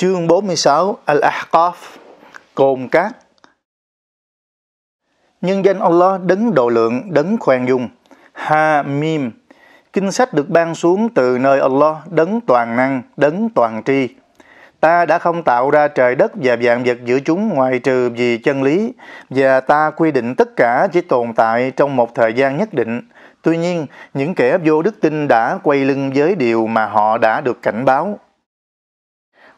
Chương 46 Al-Ahqaf, cồn cát. Nhân danh Allah đấng độ lượng, đấng khoan dung. Ha-Mim, kinh sách được ban xuống từ nơi Allah đấng toàn năng, đấng toàn tri. Ta đã không tạo ra trời đất và vạn vật giữa chúng ngoại trừ vì chân lý, và ta quy định tất cả chỉ tồn tại trong một thời gian nhất định. Tuy nhiên, những kẻ vô đức tin đã quay lưng với điều mà họ đã được cảnh báo.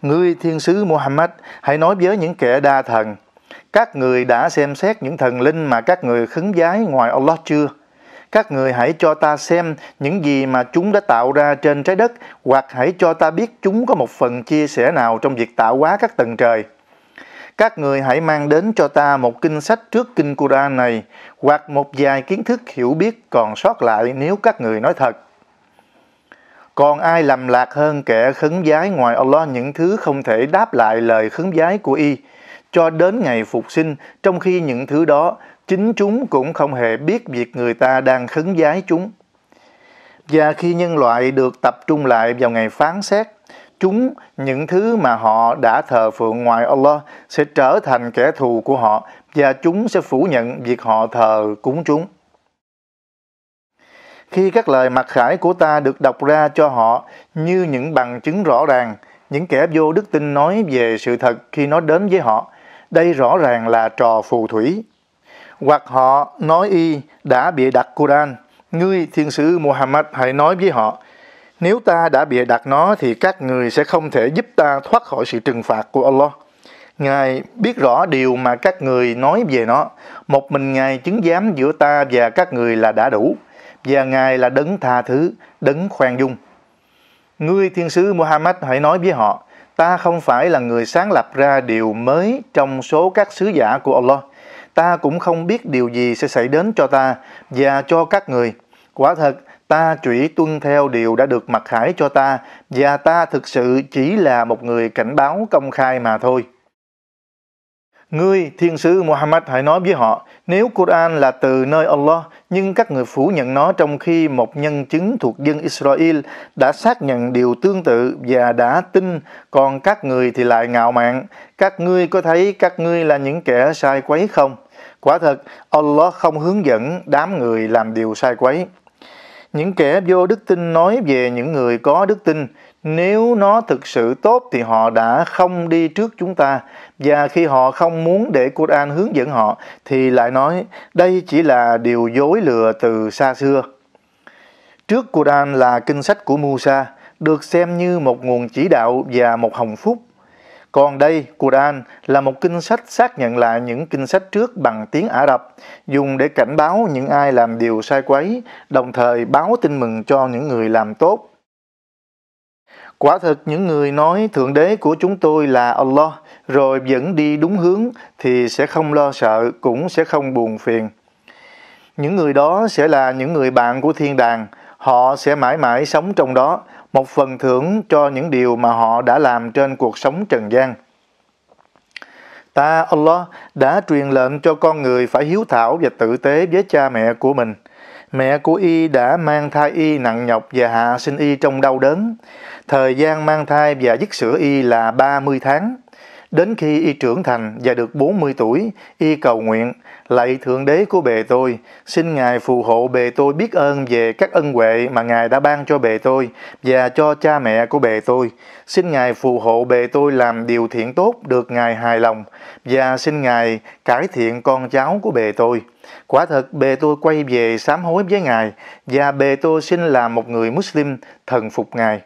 Ngươi thiên sứ Muhammad, hãy nói với những kẻ đa thần: các người đã xem xét những thần linh mà các người khấn vái ngoài Allah chưa? Các người hãy cho ta xem những gì mà chúng đã tạo ra trên trái đất, hoặc hãy cho ta biết chúng có một phần chia sẻ nào trong việc tạo hóa các tầng trời. Các người hãy mang đến cho ta một kinh sách trước kinh Quran này, hoặc một vài kiến thức hiểu biết còn sót lại nếu các người nói thật. Còn ai lầm lạc hơn kẻ khấn vái ngoài Allah những thứ không thể đáp lại lời khấn vái của y, cho đến ngày phục sinh, trong khi những thứ đó, chính chúng cũng không hề biết việc người ta đang khấn vái chúng. Và khi nhân loại được tập trung lại vào ngày phán xét, chúng, những thứ mà họ đã thờ phượng ngoài Allah, sẽ trở thành kẻ thù của họ, và chúng sẽ phủ nhận việc họ thờ cúng chúng. Khi các lời mặc khải của ta được đọc ra cho họ như những bằng chứng rõ ràng, những kẻ vô đức tin nói về sự thật khi nó đến với họ. Đây rõ ràng là trò phù thủy. Hoặc họ nói y đã bịa đặt Quran. Ngươi, thiên sứ Muhammad, hãy nói với họ: nếu ta đã bịa đặt nó thì các người sẽ không thể giúp ta thoát khỏi sự trừng phạt của Allah. Ngài biết rõ điều mà các người nói về nó. Một mình Ngài chứng giám giữa ta và các người là đã đủ, và Ngài là đấng tha thứ, đấng khoan dung. Ngươi thiên sứ Muhammad hãy nói với họ: ta không phải là người sáng lập ra điều mới trong số các sứ giả của Allah. Ta cũng không biết điều gì sẽ xảy đến cho ta và cho các người. Quả thật, ta chỉ tuân theo điều đã được mặc khải cho ta, và ta thực sự chỉ là một người cảnh báo công khai mà thôi. Ngươi, thiên sứ Muhammad hãy nói với họ: nếu Quran là từ nơi Allah, nhưng các người phủ nhận nó trong khi một nhân chứng thuộc dân Israel đã xác nhận điều tương tự và đã tin, còn các người thì lại ngạo mạn. Các ngươi có thấy các ngươi là những kẻ sai quấy không? Quả thật, Allah không hướng dẫn đám người làm điều sai quấy. Những kẻ vô đức tin nói về những người có đức tin: nếu nó thực sự tốt thì họ đã không đi trước chúng ta, và khi họ không muốn để Quran hướng dẫn họ thì lại nói đây chỉ là điều dối lừa từ xa xưa. Trước Quran là kinh sách của Musa, được xem như một nguồn chỉ đạo và một hồng phúc. Còn đây, Quran là một kinh sách xác nhận lại những kinh sách trước bằng tiếng Ả Rập, dùng để cảnh báo những ai làm điều sai quấy, đồng thời báo tin mừng cho những người làm tốt. Quả thật, những người nói Thượng Đế của chúng tôi là Allah, rồi vẫn đi đúng hướng, thì sẽ không lo sợ, cũng sẽ không buồn phiền. Những người đó sẽ là những người bạn của thiên đàng, họ sẽ mãi mãi sống trong đó, một phần thưởng cho những điều mà họ đã làm trên cuộc sống trần gian. Ta, Allah, đã truyền lệnh cho con người phải hiếu thảo và tử tế với cha mẹ của mình. Mẹ của y đã mang thai y nặng nhọc và hạ sinh y trong đau đớn. Thời gian mang thai và dứt sữa y là 30 tháng. Đến khi y trưởng thành và được 40 tuổi, y cầu nguyện: lạy Thượng Đế của bề tôi, xin Ngài phù hộ bề tôi biết ơn về các ân huệ mà Ngài đã ban cho bề tôi và cho cha mẹ của bề tôi. Xin Ngài phù hộ bề tôi làm điều thiện tốt được Ngài hài lòng, và xin Ngài cải thiện con cháu của bề tôi. Quả thật, bề tôi quay về sám hối với Ngài, và bề tôi xin làm một người Muslim thần phục Ngài.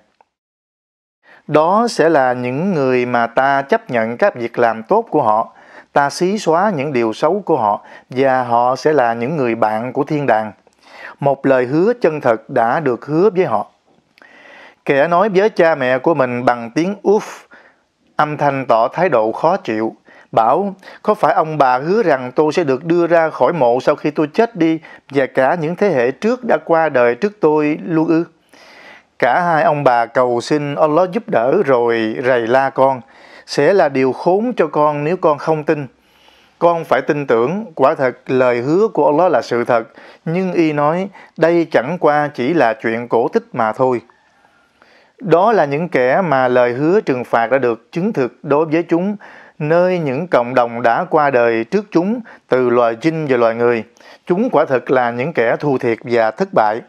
Đó sẽ là những người mà ta chấp nhận các việc làm tốt của họ, ta xí xóa những điều xấu của họ, và họ sẽ là những người bạn của thiên đàng. Một lời hứa chân thật đã được hứa với họ. Kẻ nói với cha mẹ của mình bằng tiếng Uf, âm thanh tỏ thái độ khó chịu, bảo: có phải ông bà hứa rằng tôi sẽ được đưa ra khỏi mộ sau khi tôi chết đi, và cả những thế hệ trước đã qua đời trước tôi luôn ư? Cả hai ông bà cầu xin Allah giúp đỡ rồi rầy la con: sẽ là điều khốn cho con nếu con không tin. Con phải tin tưởng, quả thật lời hứa của Allah là sự thật, nhưng y nói đây chẳng qua chỉ là chuyện cổ tích mà thôi. Đó là những kẻ mà lời hứa trừng phạt đã được chứng thực đối với chúng, nơi những cộng đồng đã qua đời trước chúng từ loài jin và loài người. Chúng quả thực là những kẻ thua thiệt và thất bại.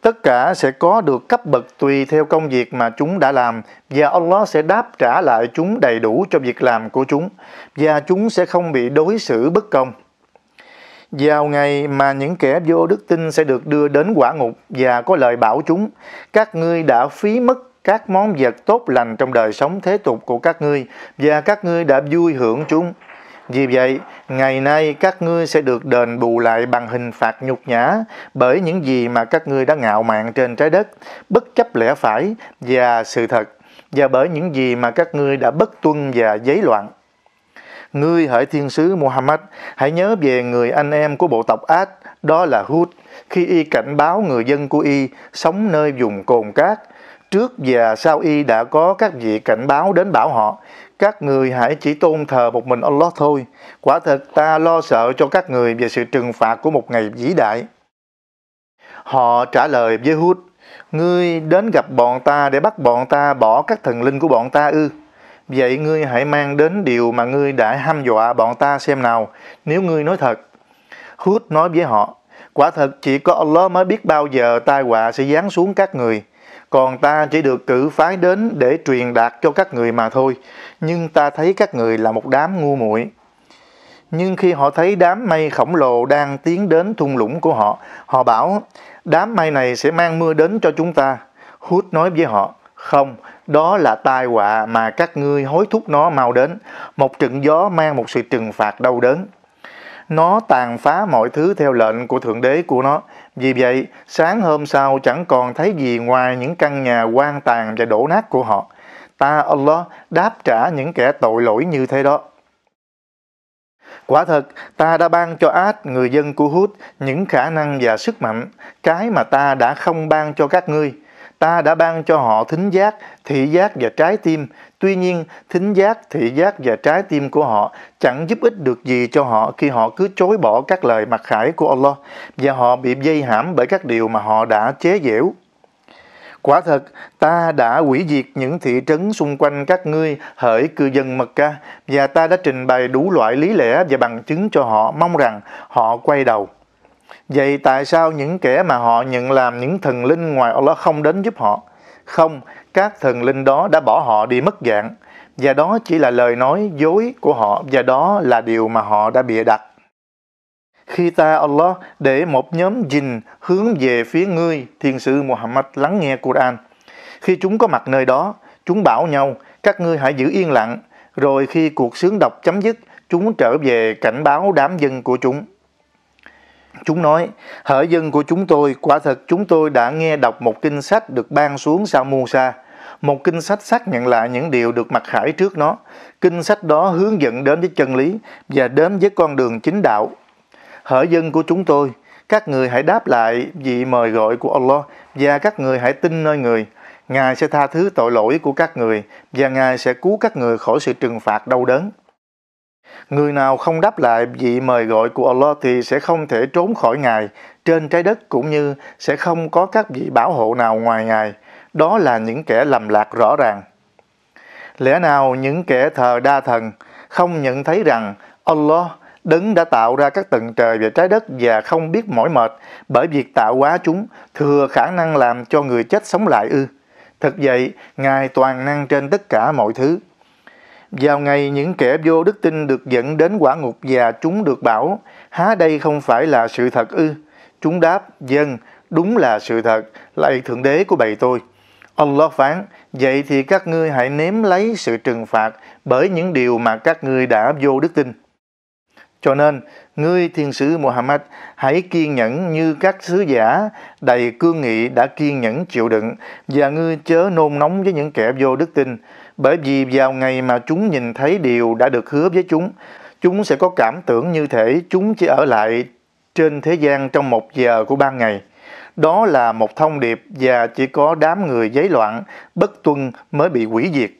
Tất cả sẽ có được cấp bậc tùy theo công việc mà chúng đã làm, và Allah sẽ đáp trả lại chúng đầy đủ cho việc làm của chúng, và chúng sẽ không bị đối xử bất công. Vào ngày mà những kẻ vô đức tin sẽ được đưa đến quả ngục và có lời bảo chúng, các ngươi đã phí mất các món vật tốt lành trong đời sống thế tục của các ngươi, và các ngươi đã vui hưởng chúng. Vì vậy, ngày nay các ngươi sẽ được đền bù lại bằng hình phạt nhục nhã bởi những gì mà các ngươi đã ngạo mạn trên trái đất, bất chấp lẽ phải và sự thật, và bởi những gì mà các ngươi đã bất tuân và giấy loạn. Ngươi hỡi thiên sứ Muhammad, hãy nhớ về người anh em của bộ tộc Ad, đó là Hud, khi y cảnh báo người dân của y sống nơi vùng cồn cát. Trước và sau y đã có các vị cảnh báo đến bảo họ, các người hãy chỉ tôn thờ một mình Allah thôi. Quả thật ta lo sợ cho các người về sự trừng phạt của một ngày vĩ đại. Họ trả lời với Hud, ngươi đến gặp bọn ta để bắt bọn ta bỏ các thần linh của bọn ta ư? Vậy ngươi hãy mang đến điều mà ngươi đã hăm dọa bọn ta xem nào, nếu ngươi nói thật. Hud nói với họ, quả thật chỉ có Allah mới biết bao giờ tai họa sẽ giáng xuống các người. Còn ta chỉ được cử phái đến để truyền đạt cho các người mà thôi, nhưng ta thấy các người là một đám ngu muội. Nhưng khi họ thấy đám mây khổng lồ đang tiến đến thung lũng của họ, họ bảo, đám mây này sẽ mang mưa đến cho chúng ta. Hud nói với họ, không, đó là tai họa mà các ngươi hối thúc nó mau đến, một trận gió mang một sự trừng phạt đau đớn. Nó tàn phá mọi thứ theo lệnh của Thượng Đế của nó. Vì vậy, sáng hôm sau chẳng còn thấy gì ngoài những căn nhà hoang tàn và đổ nát của họ. Ta Allah đáp trả những kẻ tội lỗi như thế đó. Quả thật, ta đã ban cho Ad, người dân của Hud, những khả năng và sức mạnh, cái mà ta đã không ban cho các ngươi. Ta đã ban cho họ thính giác, thị giác và trái tim. Tuy nhiên, thính giác, thị giác và trái tim của họ chẳng giúp ích được gì cho họ khi họ cứ chối bỏ các lời mặc khải của Allah, và họ bị dây hãm bởi các điều mà họ đã chế giễu. Quả thật, ta đã hủy diệt những thị trấn xung quanh các ngươi, hỡi cư dân Makkah, và ta đã trình bày đủ loại lý lẽ và bằng chứng cho họ, mong rằng họ quay đầu. Vậy tại sao những kẻ mà họ nhận làm những thần linh ngoài Allah không đến giúp họ? Không, các thần linh đó đã bỏ họ đi mất dạng, và đó chỉ là lời nói dối của họ, và đó là điều mà họ đã bịa đặt. Khi ta Allah để một nhóm jin hướng về phía ngươi, thiên sứ Muhammad lắng nghe Quran. Khi chúng có mặt nơi đó, chúng bảo nhau, các ngươi hãy giữ yên lặng, rồi khi cuộc sướng độc chấm dứt, chúng trở về cảnh báo đám dân của chúng. Chúng nói, hỡi dân của chúng tôi, quả thật chúng tôi đã nghe đọc một kinh sách được ban xuống sau Musa, một kinh sách xác nhận lại những điều được mặc khải trước nó. Kinh sách đó hướng dẫn đến với chân lý và đến với con đường chính đạo. Hỡi dân của chúng tôi, các người hãy đáp lại vị mời gọi của Allah, và các người hãy tin nơi người. Ngài sẽ tha thứ tội lỗi của các người, và Ngài sẽ cứu các người khỏi sự trừng phạt đau đớn. Người nào không đáp lại vị mời gọi của Allah thì sẽ không thể trốn khỏi Ngài trên trái đất, cũng như sẽ không có các vị bảo hộ nào ngoài Ngài. Đó là những kẻ lầm lạc rõ ràng. Lẽ nào những kẻ thờ đa thần không nhận thấy rằng Allah đấng đã tạo ra các tầng trời và trái đất và không biết mỏi mệt bởi việc tạo hóa chúng, thừa khả năng làm cho người chết sống lại ư? Thật vậy, Ngài toàn năng trên tất cả mọi thứ. Vào ngày những kẻ vô đức tin được dẫn đến quả ngục và chúng được bảo, há đây không phải là sự thật ư? Chúng đáp, vâng, đúng là sự thật, lạy Thượng Đế của bầy tôi. Allah phán, vậy thì các ngươi hãy nếm lấy sự trừng phạt bởi những điều mà các ngươi đã vô đức tin. Cho nên, ngươi thiên sứ Muhammad hãy kiên nhẫn như các sứ giả đầy cương nghị đã kiên nhẫn chịu đựng, và ngươi chớ nôn nóng với những kẻ vô đức tin. Bởi vì vào ngày mà chúng nhìn thấy điều đã được hứa với chúng sẽ có cảm tưởng như thể chúng chỉ ở lại trên thế gian trong một giờ của ban ngày. Đó là một thông điệp, và chỉ có đám người giấy loạn, bất tuân mới bị hủy diệt.